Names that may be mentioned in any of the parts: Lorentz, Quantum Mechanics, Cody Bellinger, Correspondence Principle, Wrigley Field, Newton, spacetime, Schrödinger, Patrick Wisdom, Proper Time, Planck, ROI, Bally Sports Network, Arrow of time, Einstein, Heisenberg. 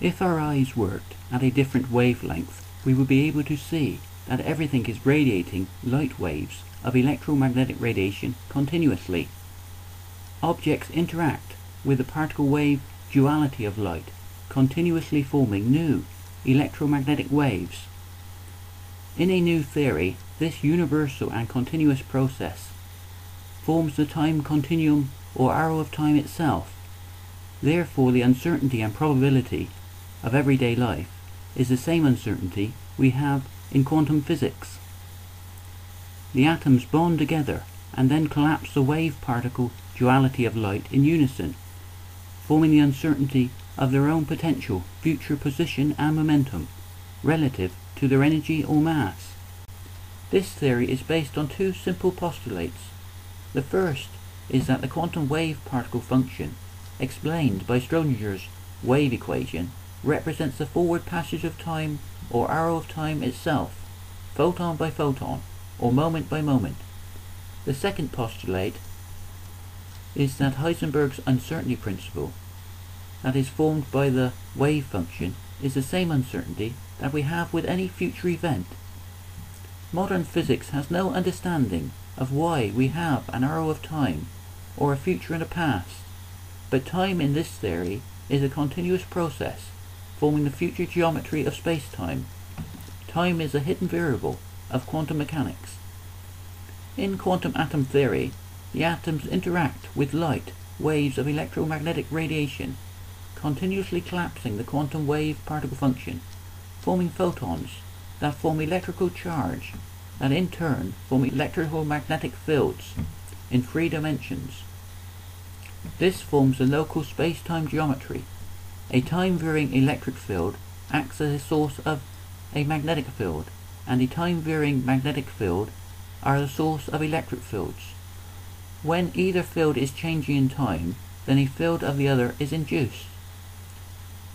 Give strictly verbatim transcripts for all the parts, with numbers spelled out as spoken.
If our eyes worked at a different wavelength, we would be able to see that everything is radiating light waves of electromagnetic radiation continuously. Objects interact with the particle wave duality of light, continuously forming new electromagnetic waves. In a new theory, this universal and continuous process forms the time continuum or arrow of time itself. Therefore, the uncertainty and probability of everyday life is the same uncertainty we have in quantum physics. The atoms bond together and then collapse the wave-particle duality of light in unison, forming the uncertainty of their own potential, future position and momentum, relative to their energy or mass. This theory is based on two simple postulates. The first is that the quantum wave-particle function, explained by Schrödinger's wave equation, represents the forward passage of time or arrow of time itself, photon by photon, or moment by moment. The second postulate is that Heisenberg's uncertainty principle, that is formed by the wave function, is the same uncertainty that we have with any future event. Modern physics has no understanding of why we have an arrow of time, or a future and a past, but time in this theory is a continuous process, forming the future geometry of space-time. Time is a hidden variable of quantum mechanics. In quantum atom theory, the atoms interact with light waves of electromagnetic radiation, continuously collapsing the quantum wave-particle function, forming photons that form electrical charge, that in turn form electromagnetic fields in three dimensions. This forms the local space-time geometry. A time-varying electric field acts as a source of a magnetic field, and a time-varying magnetic field are the source of electric fields. When either field is changing in time, then a field of the other is induced.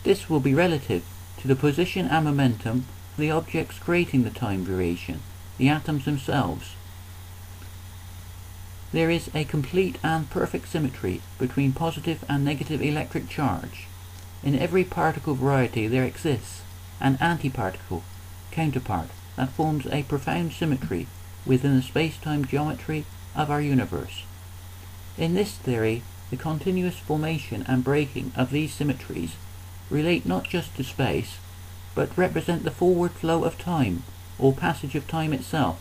This will be relative to the position and momentum of the objects creating the time variation, the atoms themselves. There is a complete and perfect symmetry between positive and negative electric charge. In every particle variety there exists an antiparticle counterpart that forms a profound symmetry within the space-time geometry of our universe. In this theory, the continuous formation and breaking of these symmetries relate not just to space, but represent the forward flow of time, or passage of time itself.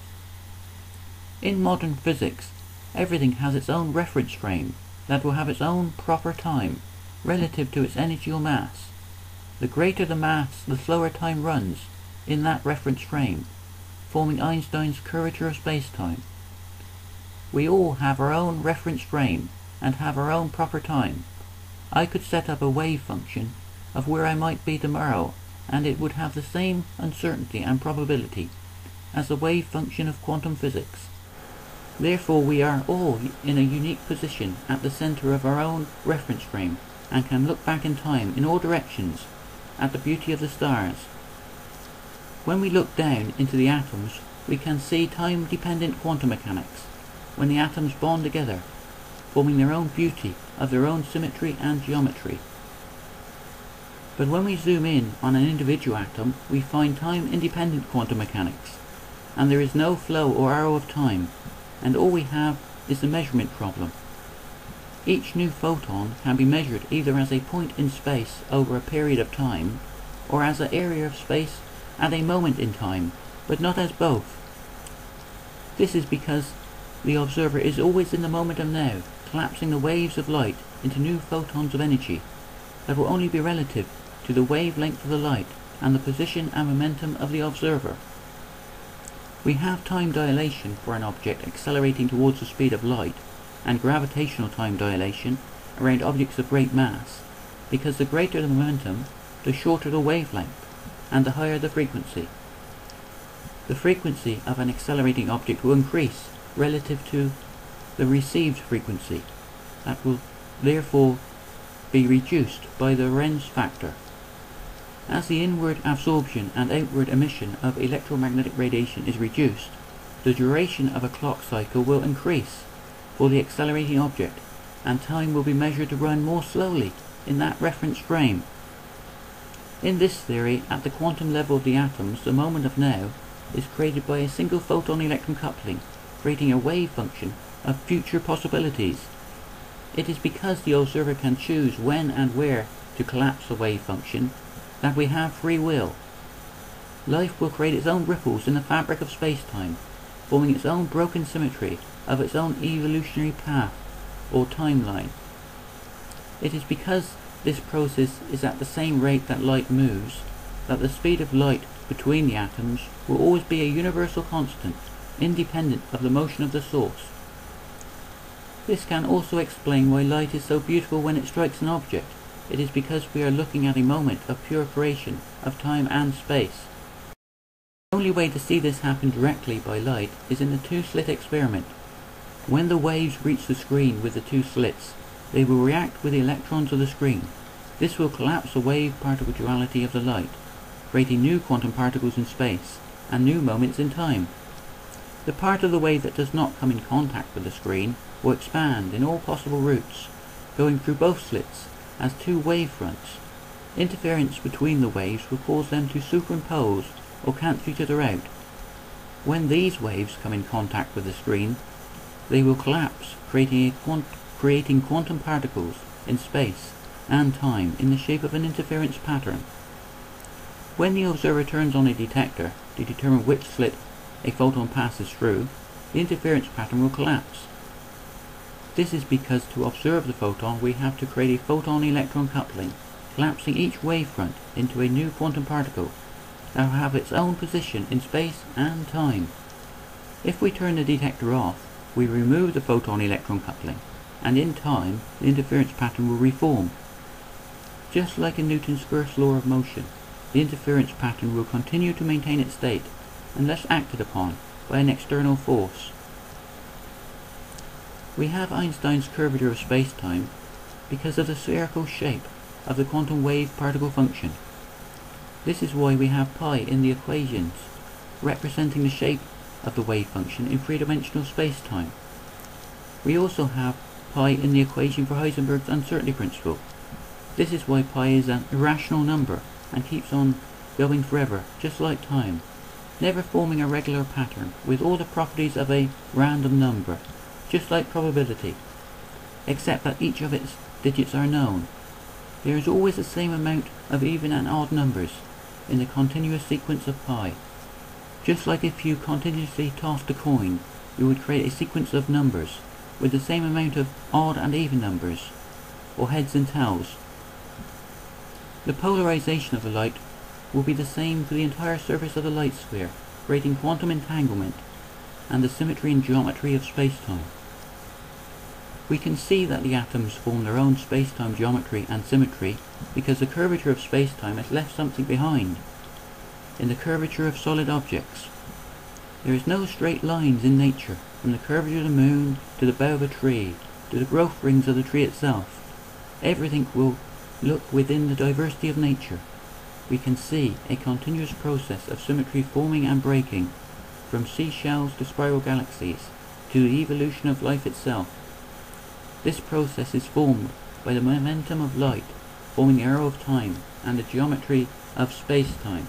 In modern physics, everything has its own reference frame that will have its own proper time, relative to its energy or mass. The greater the mass, the slower time runs in that reference frame, forming Einstein's curvature of space-time. We all have our own reference frame and have our own proper time. I could set up a wave function of where I might be tomorrow, and it would have the same uncertainty and probability as the wave function of quantum physics. Therefore, we are all in a unique position at the center of our own reference frame, and can look back in time in all directions at the beauty of the stars. When we look down into the atoms, we can see time-dependent quantum mechanics, when the atoms bond together, forming their own beauty of their own symmetry and geometry. But when we zoom in on an individual atom, we find time-independent quantum mechanics, and there is no flow or arrow of time, and all we have is the measurement problem. Each new photon can be measured either as a point in space over a period of time, or as an area of space at a moment in time, but not as both. This is because the observer is always in the moment of now, collapsing the waves of light into new photons of energy that will only be relative to the wavelength of the light and the position and momentum of the observer. We have time dilation for an object accelerating towards the speed of light, and gravitational time dilation around objects of great mass, because the greater the momentum, the shorter the wavelength, and the higher the frequency. The frequency of an accelerating object will increase relative to the received frequency, that will therefore be reduced by the Lorentz factor. As the inward absorption and outward emission of electromagnetic radiation is reduced, the duration of a clock cycle will increase for the accelerating object, and time will be measured to run more slowly in that reference frame. In this theory, at the quantum level of the atoms, the moment of now is created by a single photon-electron coupling, creating a wave function of future possibilities. It is because the observer can choose when and where to collapse the wave function that we have free will. Life will create its own ripples in the fabric of space-time, forming its own broken symmetry of its own evolutionary path or timeline. It is because this process is at the same rate that light moves that the speed of light between the atoms will always be a universal constant, independent of the motion of the source. This can also explain why light is so beautiful when it strikes an object. It is because we are looking at a moment of pure creation of time and space. The only way to see this happen directly by light is in the two-slit experiment. When the waves reach the screen with the two slits, they will react with the electrons of the screen. This will collapse the wave-particle duality of the light, creating new quantum particles in space and new moments in time. The part of the wave that does not come in contact with the screen will expand in all possible routes, going through both slits as two wave fronts. Interference between the waves will cause them to superimpose or cancel each other out. When these waves come in contact with the screen, they will collapse, creating, a quant creating quantum particles in space and time in the shape of an interference pattern. When the observer turns on a detector to determine which slit a photon passes through, the interference pattern will collapse. This is because to observe the photon we have to create a photon-electron coupling, collapsing each wavefront into a new quantum particle that will have its own position in space and time. If we turn the detector off, we remove the photon-electron coupling, and in time the interference pattern will reform. Just like in Newton's first law of motion, the interference pattern will continue to maintain its state unless acted upon by an external force. We have Einstein's curvature of space-time because of the spherical shape of the quantum wave-particle function. This is why we have pi in the equations, representing the shape of the wave function in three-dimensional space-time. We also have pi in the equation for Heisenberg's uncertainty principle. This is why pi is an irrational number and keeps on going forever, just like time, never forming a regular pattern with all the properties of a random number, just like probability, except that each of its digits are known. There is always the same amount of even and odd numbers in the continuous sequence of pi. Just like if you continuously tossed a coin, you would create a sequence of numbers with the same amount of odd and even numbers, or heads and tails. The polarization of the light will be the same for the entire surface of the light sphere, creating quantum entanglement and the symmetry and geometry of space-time. We can see that the atoms form their own space-time geometry and symmetry because the curvature of space-time has left something behind. In the curvature of solid objects, there is no straight lines in nature, from the curvature of the moon to the bough of a tree to the growth rings of the tree itself. Everything will look within the diversity of nature. We can see a continuous process of symmetry forming and breaking, from seashells to spiral galaxies, to the evolution of life itself. This process is formed by the momentum of light, forming the arrow of time and the geometry of space-time.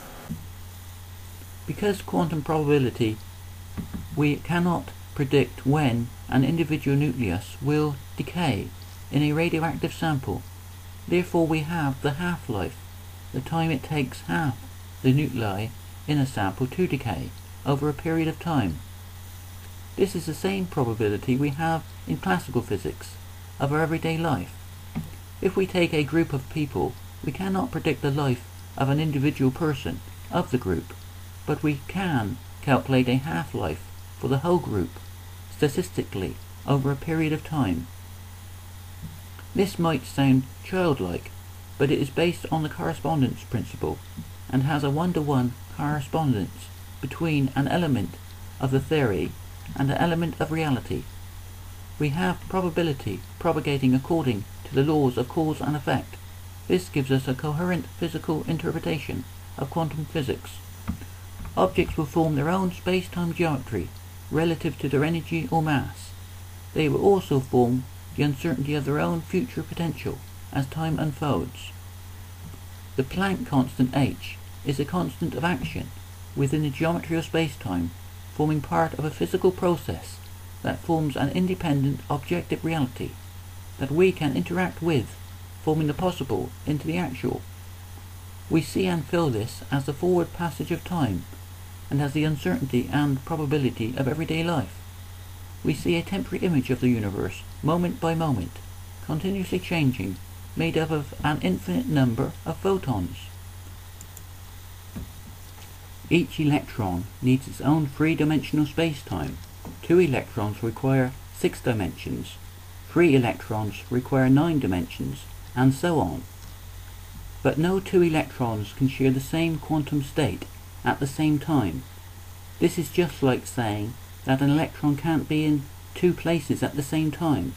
Because quantum probability, we cannot predict when an individual nucleus will decay in a radioactive sample. Therefore we have the half-life, the time it takes half the nuclei in a sample to decay over a period of time. This is the same probability we have in classical physics of our everyday life. If we take a group of people, we cannot predict the life of an individual person of the group, but we can calculate a half-life for the whole group, statistically, over a period of time. This might sound childlike, but it is based on the correspondence principle and has a one-to-one correspondence between an element of the theory and an element of reality. We have probability propagating according to the laws of cause and effect. This gives us a coherent physical interpretation of quantum physics. Objects will form their own space-time geometry relative to their energy or mass. They will also form the uncertainty of their own future potential as time unfolds. The Planck constant h is a constant of action within the geometry of space-time, forming part of a physical process that forms an independent objective reality that we can interact with, forming the possible into the actual. We see and feel this as the forward passage of time, and as the uncertainty and probability of everyday life. We see a temporary image of the universe, moment by moment, continuously changing, made up of an infinite number of photons. Each electron needs its own three-dimensional spacetime. Two electrons require six dimensions, three electrons require nine dimensions, and so on. But no two electrons can share the same quantum state at the same time. This is just like saying that an electron can't be in two places at the same time,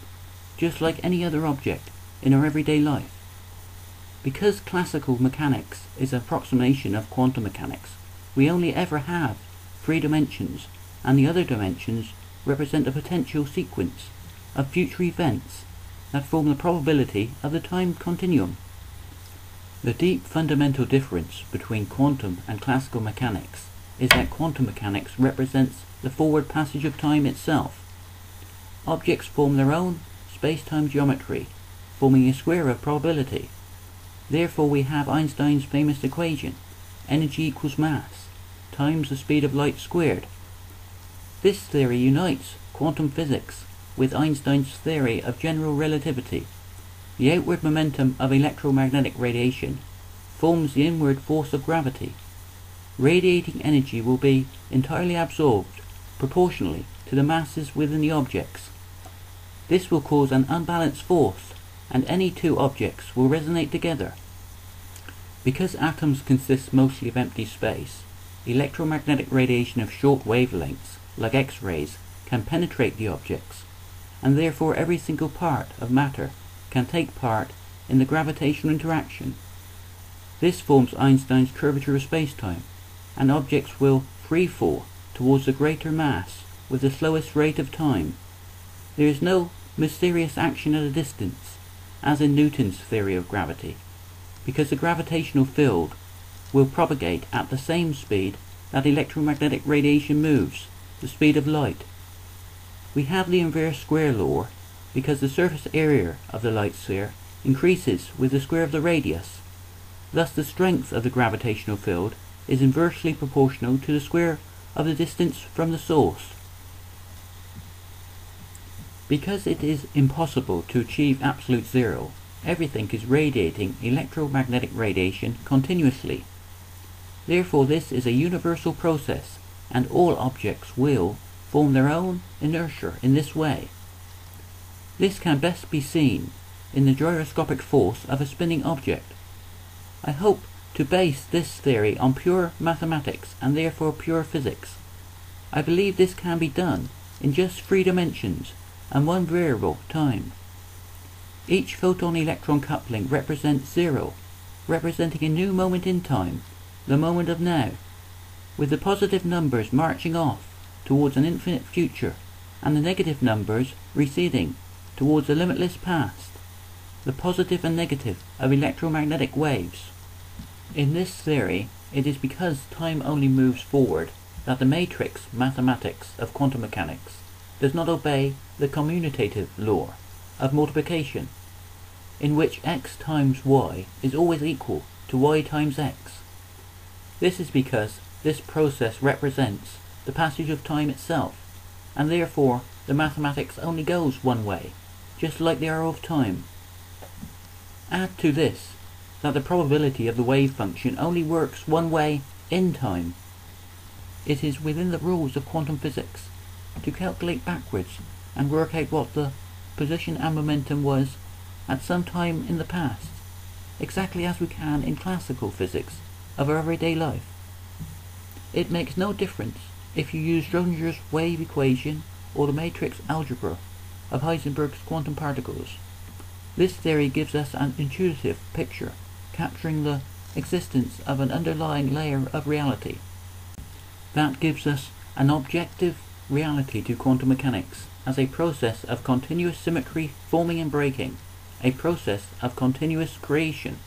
just like any other object in our everyday life. Because classical mechanics is an approximation of quantum mechanics, we only ever have three dimensions, and the other dimensions represent a potential sequence of future events that form the probability of the time continuum. The deep fundamental difference between quantum and classical mechanics is that quantum mechanics represents the forward passage of time itself. Objects form their own space-time geometry, forming a square of probability. Therefore we have Einstein's famous equation, energy equals mass times the speed of light squared. This theory unites quantum physics with Einstein's theory of general relativity. The outward momentum of electromagnetic radiation forms the inward force of gravity. Radiating energy will be entirely absorbed proportionally to the masses within the objects. This will cause an unbalanced force, and any two objects will resonate together. Because atoms consist mostly of empty space, electromagnetic radiation of short wavelengths, like X-rays, can penetrate the objects, and therefore every single part of matter can take part in the gravitational interaction. This forms Einstein's curvature of spacetime, and objects will free-fall towards the greater mass with the slowest rate of time. There is no mysterious action at a distance, as in Newton's theory of gravity, because the gravitational field will propagate at the same speed that electromagnetic radiation moves, the speed of light. We have the inverse square law because the surface area of the light sphere increases with the square of the radius. Thus the strength of the gravitational field is inversely proportional to the square of the distance from the source. Because it is impossible to achieve absolute zero, everything is radiating electromagnetic radiation continuously. Therefore this is a universal process, and all objects will form their own inertia in this way. This can best be seen in the gyroscopic force of a spinning object. I hope to base this theory on pure mathematics and therefore pure physics. I believe this can be done in just three dimensions and one variable, time. Each photon-electron coupling represents zero, representing a new moment in time, the moment of now, with the positive numbers marching off towards an infinite future and the negative numbers receding towards a limitless past, the positive and negative of electromagnetic waves. In this theory, it is because time only moves forward that the matrix mathematics of quantum mechanics does not obey the commutative law of multiplication, in which x times y is always equal to y times x. This is because this process represents the passage of time itself, and therefore the mathematics only goes one way, just like the arrow of time. Add to this that the probability of the wave function only works one way in time. It is within the rules of quantum physics to calculate backwards and work out what the position and momentum was at some time in the past, exactly as we can in classical physics of our everyday life. It makes no difference if you use Schrödinger's wave equation or the matrix algebra of Heisenberg's quantum particles. This theory gives us an intuitive picture, capturing the existence of an underlying layer of reality. That gives us an objective reality to quantum mechanics as a process of continuous symmetry forming and breaking, a process of continuous creation.